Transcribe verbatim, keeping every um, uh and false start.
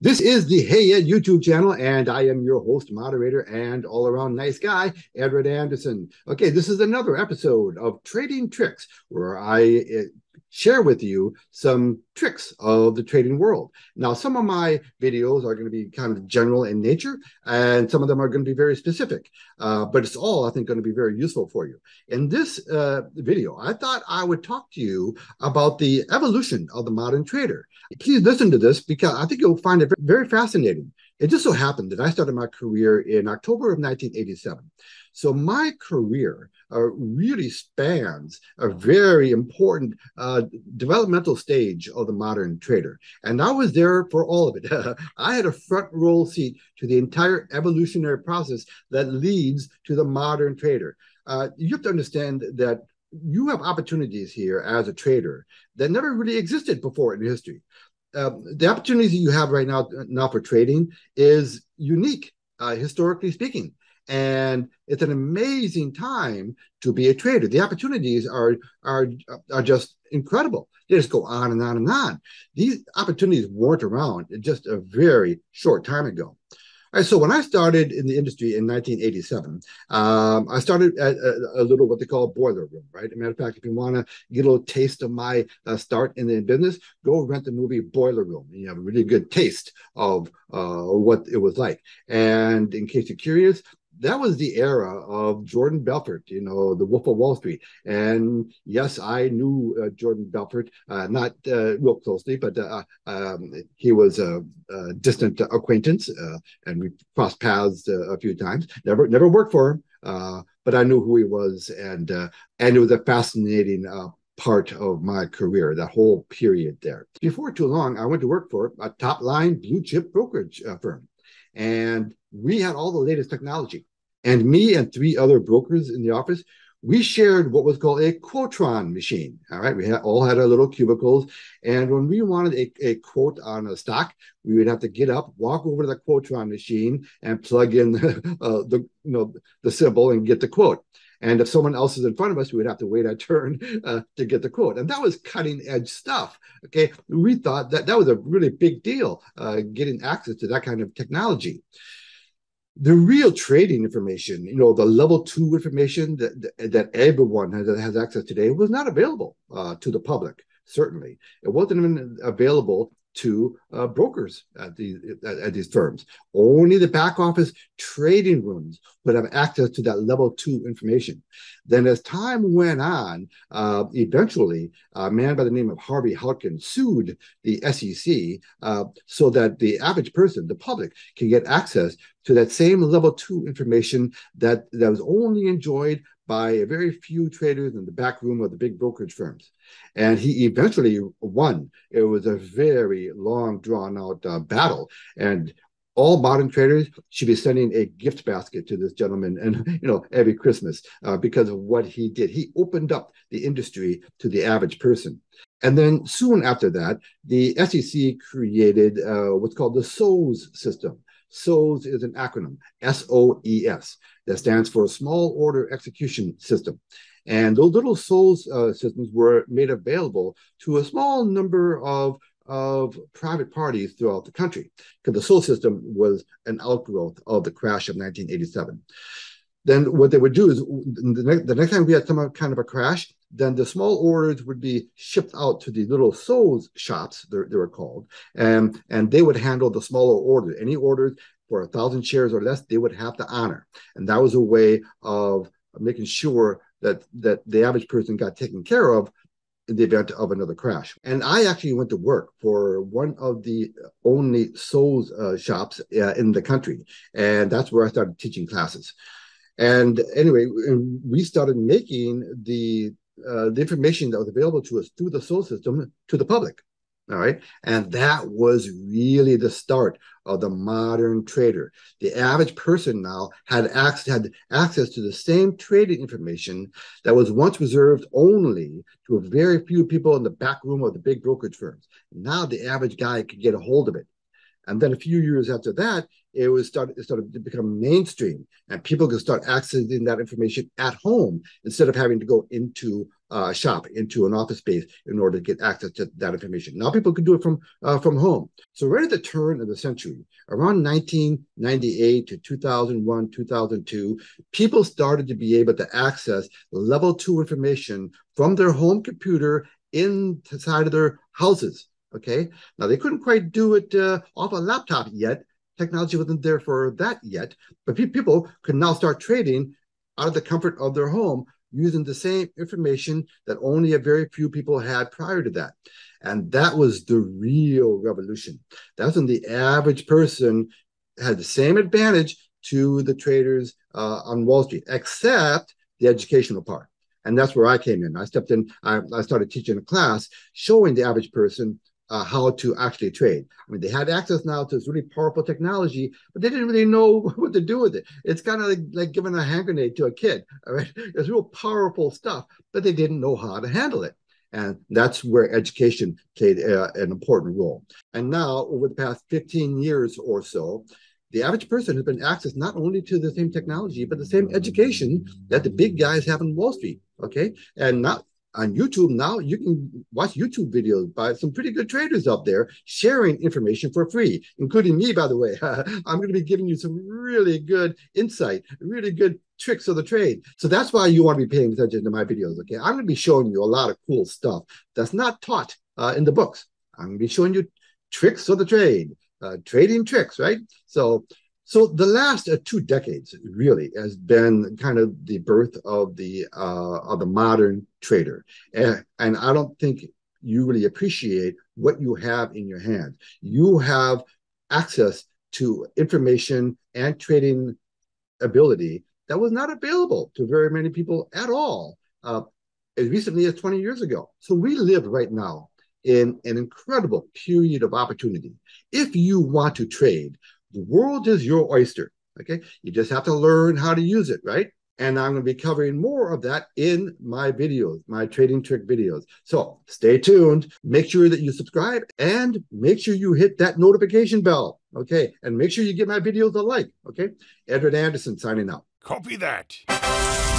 This is the Hey Ed YouTube channel, and I am your host, moderator, and all-around nice guy, Edward Anderson. Okay, this is another episode of Trading Tricks, where I share with you some tricks of the trading world. Now, some of my videos are going to be kind of general in nature, and some of them are going to be very specific, uh, but it's all, I think, going to be very useful for you. In this uh, video, I thought I would talk to you about the evolution of the modern trader. Please listen to this because I think you'll find it very fascinating. It just so happened that I started my career in October of nineteen eighty-seven. So my career uh, really spans a very important uh, developmental stage of the modern trader. And I was there for all of it. I had a front row seat to the entire evolutionary process that leads to the modern trader. Uh, you have to understand that you have opportunities here as a trader that never really existed before in history. Uh, the opportunities you have right now, now for trading is unique, uh, historically speaking. And it's an amazing time to be a trader. The opportunities are, are, are just incredible. They just go on and on and on. These opportunities weren't around just a very short time ago. All right, so when I started in the industry in nineteen eighty-seven, um, I started at a, a little what they call boiler room, right? As a matter of fact, if you want to get a little taste of my uh, start in the business, go rent the movie Boiler Room. You have a really good taste of uh, what it was like. And in case you're curious, that was the era of Jordan Belfort, you know, the Wolf of Wall Street. And yes, I knew uh, Jordan Belfort, uh, not uh, real closely, but uh, um, he was a, a distant acquaintance, uh, and we crossed paths uh, a few times. Never, never worked for him, uh, but I knew who he was, and uh, and it was a fascinating uh, part of my career, that whole period there. Before too long, I went to work for a top-line blue-chip brokerage uh, firm, and we had all the latest technology. And me and three other brokers in the office, we shared what was called a Quotron machine. All right, we had, all had our little cubicles. And when we wanted a, a quote on a stock, we would have to get up, walk over to the Quotron machine, and plug in uh, the you know the symbol and get the quote. And if someone else is in front of us, we would have to wait our turn uh, to get the quote. And that was cutting edge stuff, okay? We thought that that was a really big deal, uh, getting access to that kind of technology. The real trading information, you know, the level two information that, that everyone has, has access today was not available uh, to the public, certainly. It wasn't even available to uh, brokers at these, at, at these firms. Only the back office trading rooms would have access to that level two information. Then as time went on, uh, eventually a man by the name of Harvey Hulkin sued the S E C uh, so that the average person, the public, can get access to that same level two information that, that was only enjoyed by a very few traders in the back room of the big brokerage firms. And he eventually won. It was a very long, drawn-out uh, battle. And all modern traders should be sending a gift basket to this gentleman, and you know, every Christmas, uh, because of what he did. He opened up the industry to the average person. And then soon after that, the S E C created uh, what's called the S O E S system. S O E S is an acronym, S O E S, that stands for Small Order Execution System. And those little S O E S uh, systems were made available to a small number of, of private parties throughout the country, because the S O E S system was an outgrowth of the crash of nineteen eighty-seven. Then what they would do is the next, the next time we had some kind of a crash, then the small orders would be shipped out to the little S O E S shops, they were called, and, and they would handle the smaller orders. Any orders for a thousand shares or less, they would have to honor. And that was a way of making sure that, that the average person got taken care of in the event of another crash. And I actually went to work for one of the only S O E S uh, shops uh, in the country. And that's where I started teaching classes. And anyway, we started making the uh, the information that was available to us through the S O E S system to the public, all right? And that was really the start of the modern trader. The average person now had access, had access to the same trading information that was once reserved only to a very few people in the back room of the big brokerage firms. Now the average guy could get a hold of it. And then a few years after that, it was started, it started to become mainstream, and people could start accessing that information at home instead of having to go into a shop, into an office space in order to get access to that information. Now people could do it from uh, from home. So right at the turn of the century, around nineteen ninety-eight to two thousand one, two thousand two, people started to be able to access level two information from their home computer inside of their houses. Okay, now they couldn't quite do it uh, off a laptop yet. Technology wasn't there for that yet, but pe people could now start trading out of the comfort of their home using the same information that only a very few people had prior to that. And that was the real revolution. That's when the average person had the same advantage to the traders uh, on Wall Street, except the educational part. And that's where I came in. I stepped in, I, I started teaching a class showing the average person Uh, how to actually trade. I mean, they had access now to this really powerful technology, but they didn't really know what to do with it. It's kind of like, like giving a hand grenade to a kid, all right? It's real powerful stuff, but they didn't know how to handle it. And that's where education played uh, an important role. And now, over the past fifteen years or so, the average person has been access not only to the same technology, but the same education that the big guys have on Wall Street, okay? And not on YouTube now, you can watch YouTube videos by some pretty good traders out there sharing information for free, including me, by the way. I'm going to be giving you some really good insight, really good tricks of the trade. So that's why you want to be paying attention to my videos, okay? I'm going to be showing you a lot of cool stuff that's not taught uh, in the books. I'm going to be showing you tricks of the trade, uh, trading tricks, right? So... So the last uh, two decades really has been kind of the birth of the uh, of the modern trader, and, and I don't think you really appreciate what you have in your hand. You have access to information and trading ability that was not available to very many people at all uh, as recently as twenty years ago. So we live right now in an incredible period of opportunity. If you want to trade, the world is your oyster, okay? You just have to learn how to use it, right? And I'm going to be covering more of that in my videos, my trading trick videos. So stay tuned. Make sure that you subscribe and make sure you hit that notification bell, okay? And make sure you give my videos a like, okay? Edward Anderson signing out. Copy that.